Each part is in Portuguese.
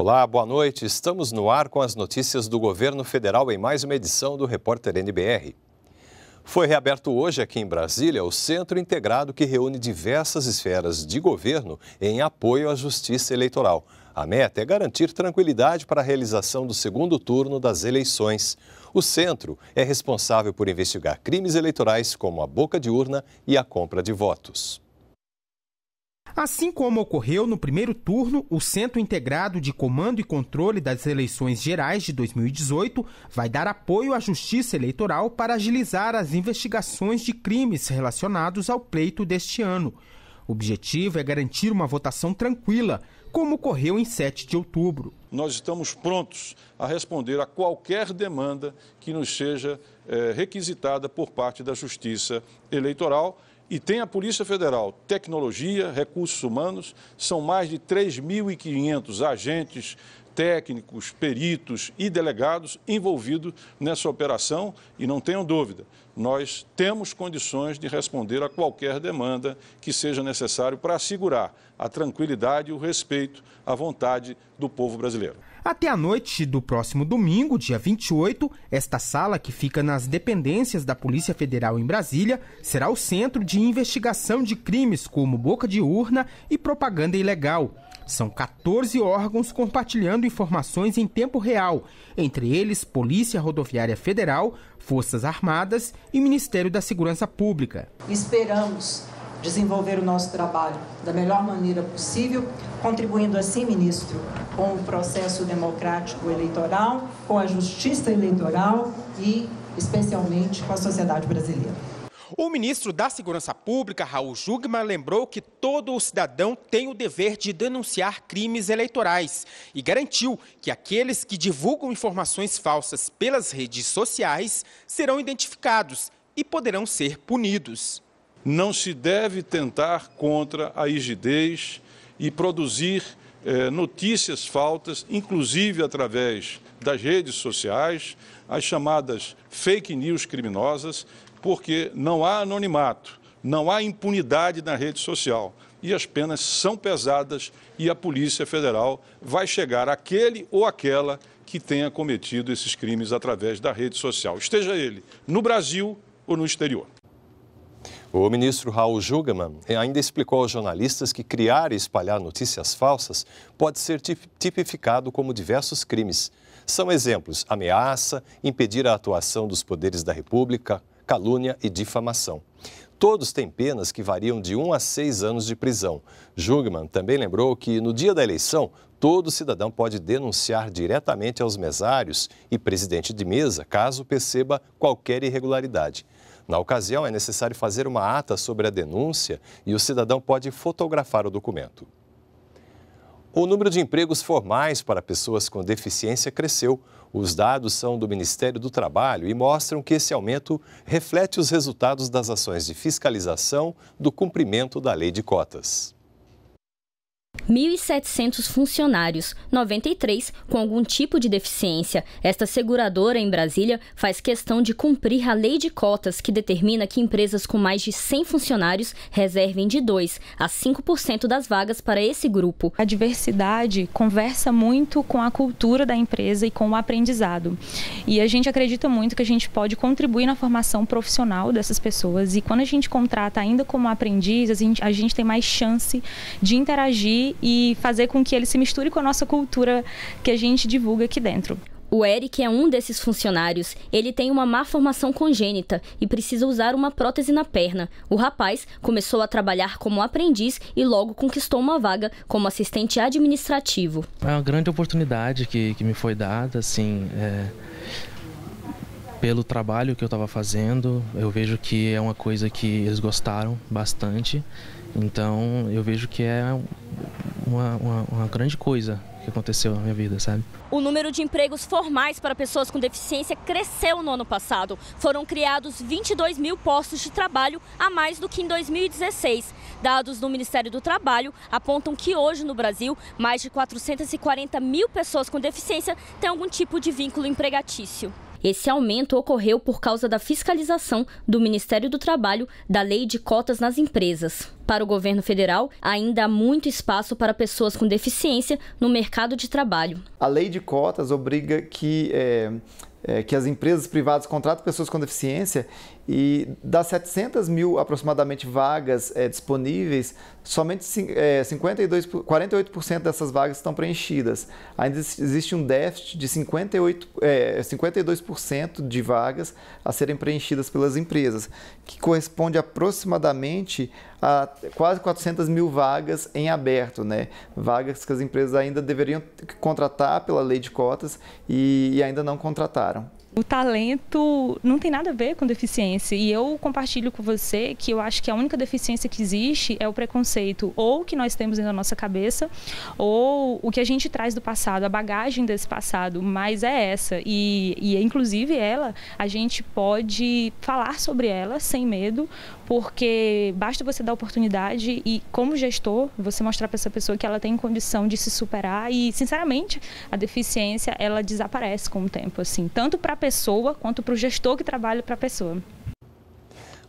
Olá, boa noite. Estamos no ar com as notícias do governo federal em mais uma edição do Repórter NBR. Foi reaberto hoje aqui em Brasília o Centro Integrado que reúne diversas esferas de governo em apoio à Justiça Eleitoral. A meta é garantir tranquilidade para a realização do segundo turno das eleições. O centro é responsável por investigar crimes eleitorais como a boca de urna e a compra de votos. Assim como ocorreu no primeiro turno, o Centro Integrado de Comando e Controle das Eleições Gerais de 2018 vai dar apoio à Justiça Eleitoral para agilizar as investigações de crimes relacionados ao pleito deste ano. O objetivo é garantir uma votação tranquila, como ocorreu em 7 de outubro. Nós estamos prontos a responder a qualquer demanda que nos seja requisitada por parte da Justiça Eleitoral. E tem a Polícia Federal, tecnologia, recursos humanos, são mais de 3.500 agentes, técnicos, peritos e delegados envolvidos nessa operação. E não tenham dúvida, nós temos condições de responder a qualquer demanda que seja necessário para assegurar a tranquilidade e o respeito à vontade do povo brasileiro. Até a noite do próximo domingo, dia 28, esta sala, que fica nas dependências da Polícia Federal em Brasília, será o centro de investigação de crimes como boca de urna e propaganda ilegal. São 14 órgãos compartilhando informações em tempo real, entre eles Polícia Rodoviária Federal, Forças Armadas e Ministério da Segurança Pública. Esperamos desenvolver o nosso trabalho da melhor maneira possível, contribuindo assim, ministro, com o processo democrático eleitoral, com a justiça eleitoral e, especialmente, com a sociedade brasileira. O ministro da Segurança Pública, Raul Jungmann, lembrou que todo cidadão tem o dever de denunciar crimes eleitorais e garantiu que aqueles que divulgam informações falsas pelas redes sociais serão identificados e poderão ser punidos. Não se deve tentar contra a rigidez e produzir notícias falsas, inclusive através das redes sociais, as chamadas fake news criminosas, porque não há anonimato, não há impunidade na rede social. E as penas são pesadas e a Polícia Federal vai chegar àquele ou àquela que tenha cometido esses crimes através da rede social, esteja ele no Brasil ou no exterior. O ministro Raul Jungmann ainda explicou aos jornalistas que criar e espalhar notícias falsas pode ser tipificado como diversos crimes. São exemplos: ameaça, impedir a atuação dos poderes da República, calúnia e difamação. Todos têm penas que variam de 1 a 6 anos de prisão. Jungmann também lembrou que, no dia da eleição, todo cidadão pode denunciar diretamente aos mesários e presidente de mesa, caso perceba qualquer irregularidade. Na ocasião, é necessário fazer uma ata sobre a denúncia e o cidadão pode fotografar o documento. O número de empregos formais para pessoas com deficiência cresceu. Os dados são do Ministério do Trabalho e mostram que esse aumento reflete os resultados das ações de fiscalização do cumprimento da Lei de Cotas. 1.700 funcionários, 93 com algum tipo de deficiência. Esta seguradora em Brasília faz questão de cumprir a Lei de Cotas, que determina que empresas com mais de 100 funcionários reservem de 2 a 5% das vagas para esse grupo. A diversidade conversa muito com a cultura da empresa e com o aprendizado. E a gente acredita muito que a gente pode contribuir na formação profissional dessas pessoas. E quando a gente contrata ainda como aprendiz, a gente tem mais chance de interagir e fazer com que ele se misture com a nossa cultura que a gente divulga aqui dentro. O Eric é um desses funcionários. Ele tem uma má formação congênita e precisa usar uma prótese na perna. O rapaz começou a trabalhar como aprendiz e logo conquistou uma vaga como assistente administrativo. É uma grande oportunidade que me foi dada, assim, pelo trabalho que eu estava fazendo. Eu vejo que é uma coisa que eles gostaram bastante. Então, eu vejo que é uma grande coisa que aconteceu na minha vida, sabe? O número de empregos formais para pessoas com deficiência cresceu no ano passado. Foram criados 22 mil postos de trabalho a mais do que em 2016. Dados do Ministério do Trabalho apontam que hoje no Brasil, mais de 440 mil pessoas com deficiência têm algum tipo de vínculo empregatício. Esse aumento ocorreu por causa da fiscalização do Ministério do Trabalho da Lei de Cotas nas empresas. Para o governo federal, ainda há muito espaço para pessoas com deficiência no mercado de trabalho. A lei de cotas obriga que as empresas privadas contratam pessoas com deficiência e das 700 mil aproximadamente vagas disponíveis, somente 48% dessas vagas estão preenchidas. Ainda existe um déficit de 52% de vagas a serem preenchidas pelas empresas, que corresponde aproximadamente a quase 400 mil vagas em aberto, né? Vagas que as empresas ainda deveriam contratar pela lei de cotas e ainda não contrataram. O talento não tem nada a ver com deficiência e eu compartilho com você que eu acho que a única deficiência que existe é o preconceito ou que nós temos dentro da nossa cabeça ou o que a gente traz do passado, a bagagem desse passado, mas é essa e inclusive ela, a gente pode falar sobre ela sem medo porque basta você dar oportunidade e como gestor você mostrar para essa pessoa que ela tem condição de se superar e sinceramente a deficiência ela desaparece com o tempo, assim, tanto para a pessoa quanto para o gestor que trabalha para a pessoa.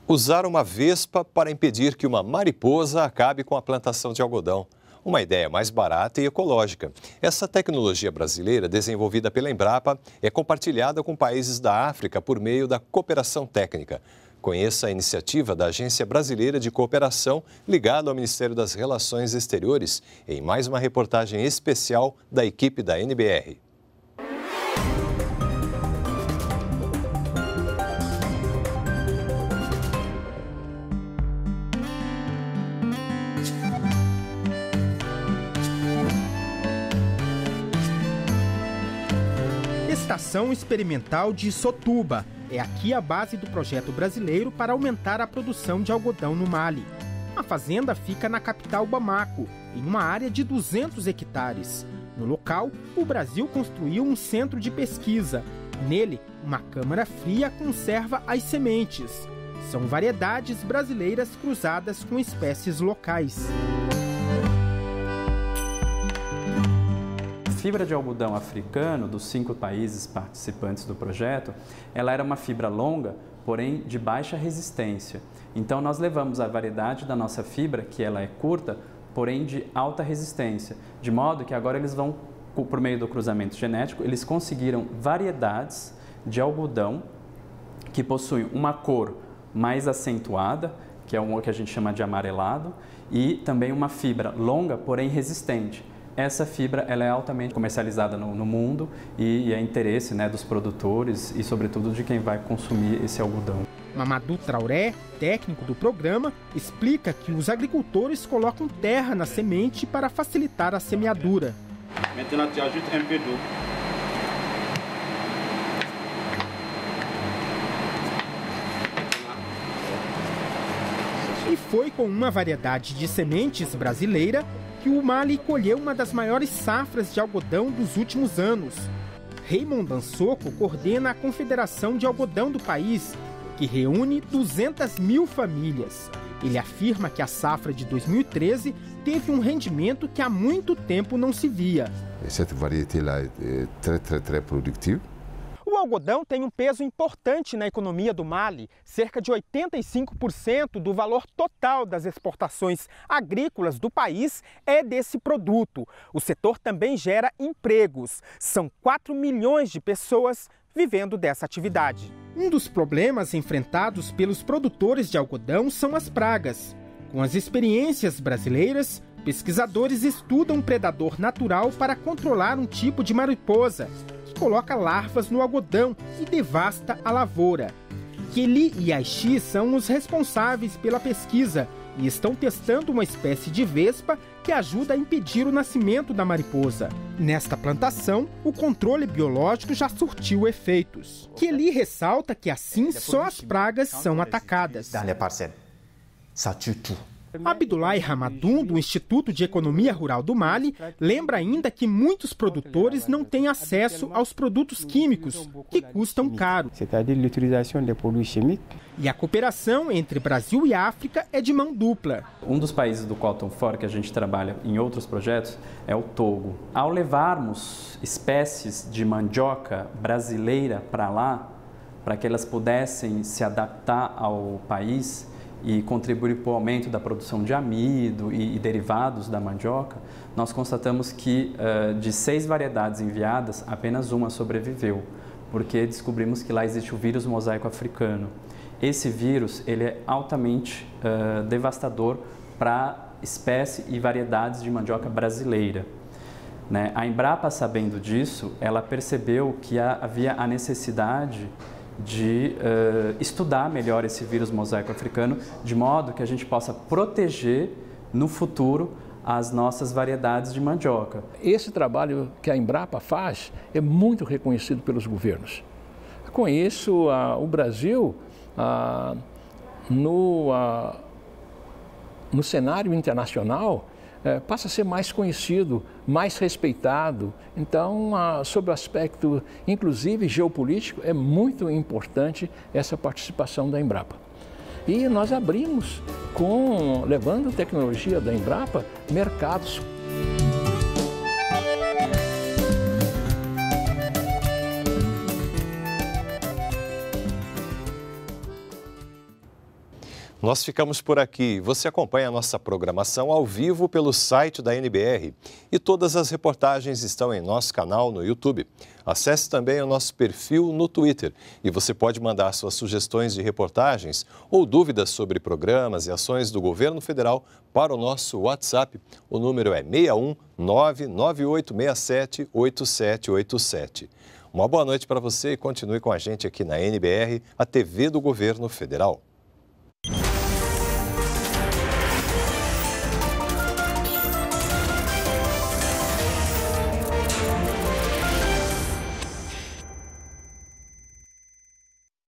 Usar uma vespa para impedir que uma mariposa acabe com a plantação de algodão. Uma ideia mais barata e ecológica. Essa tecnologia brasileira, desenvolvida pela Embrapa, é compartilhada com países da África por meio da cooperação técnica. Conheça a iniciativa da Agência Brasileira de Cooperação, ligada ao Ministério das Relações Exteriores, em mais uma reportagem especial da equipe da NBR. Estação Experimental de Sotuba. É aqui a base do projeto brasileiro para aumentar a produção de algodão no Mali. A fazenda fica na capital Bamako, em uma área de 200 hectares. No local, o Brasil construiu um centro de pesquisa. Nele, uma câmara fria conserva as sementes. São variedades brasileiras cruzadas com espécies locais. A fibra de algodão africano, dos 5 países participantes do projeto, ela era uma fibra longa, porém de baixa resistência. Então nós levamos a variedade da nossa fibra, que ela é curta, porém de alta resistência, de modo que agora eles vão, por meio do cruzamento genético, eles conseguiram variedades de algodão que possuem uma cor mais acentuada, que é o que a gente chama de amarelado, e também uma fibra longa, porém resistente. Essa fibra ela é altamente comercializada no mundo e é interesse, né, dos produtores e, sobretudo, de quem vai consumir esse algodão. Mamadou Traoré, técnico do programa, explica que os agricultores colocam terra na semente para facilitar a semeadura. E foi com uma variedade de sementes brasileira que o Mali colheu uma das maiores safras de algodão dos últimos anos. Raymond Dansoko coordena a Confederação de Algodão do país, que reúne 200 mil famílias. Ele afirma que a safra de 2013 teve um rendimento que há muito tempo não se via. Essa variedade é muito produtiva. O algodão tem um peso importante na economia do Mali, cerca de 85% do valor total das exportações agrícolas do país é desse produto. O setor também gera empregos. São 4 milhões de pessoas vivendo dessa atividade. Um dos problemas enfrentados pelos produtores de algodão são as pragas. Com as experiências brasileiras, pesquisadores estudam um predador natural para controlar um tipo de mariposa, coloca larvas no algodão e devasta a lavoura. Kelly e Aichi são os responsáveis pela pesquisa e estão testando uma espécie de vespa que ajuda a impedir o nascimento da mariposa. Nesta plantação, o controle biológico já surtiu efeitos. Kelly ressalta que assim só as pragas são atacadas. Abdullah Ramadun, do Instituto de Economia Rural do Mali, lembra ainda que muitos produtores não têm acesso aos produtos químicos, que custam caro. E a cooperação entre Brasil e África é de mão dupla. Um dos países do Cotton For que a gente trabalha em outros projetos é o Togo. Ao levarmos espécies de mandioca brasileira para lá, para que elas pudessem se adaptar ao país, e contribuir para o aumento da produção de amido e derivados da mandioca, nós constatamos que de 6 variedades enviadas, apenas uma sobreviveu, porque descobrimos que lá existe o vírus mosaico africano. Esse vírus ele é altamente devastador para espécie e variedades de mandioca brasileira, né? A Embrapa, sabendo disso, ela percebeu que havia a necessidade de estudar melhor esse vírus mosaico africano, de modo que a gente possa proteger no futuro as nossas variedades de mandioca. Esse trabalho que a Embrapa faz é muito reconhecido pelos governos. Com isso, o Brasil, no cenário internacional, passa a ser mais conhecido, mais respeitado. Então, sobre o aspecto, inclusive, geopolítico, é muito importante essa participação da Embrapa. E nós abrimos, levando tecnologia da Embrapa, mercados. Nós ficamos por aqui. Você acompanha a nossa programação ao vivo pelo site da NBR e todas as reportagens estão em nosso canal no YouTube. Acesse também o nosso perfil no Twitter e você pode mandar suas sugestões de reportagens ou dúvidas sobre programas e ações do governo federal para o nosso WhatsApp. O número é 61998678787. Uma boa noite para você e continue com a gente aqui na NBR, a TV do Governo Federal.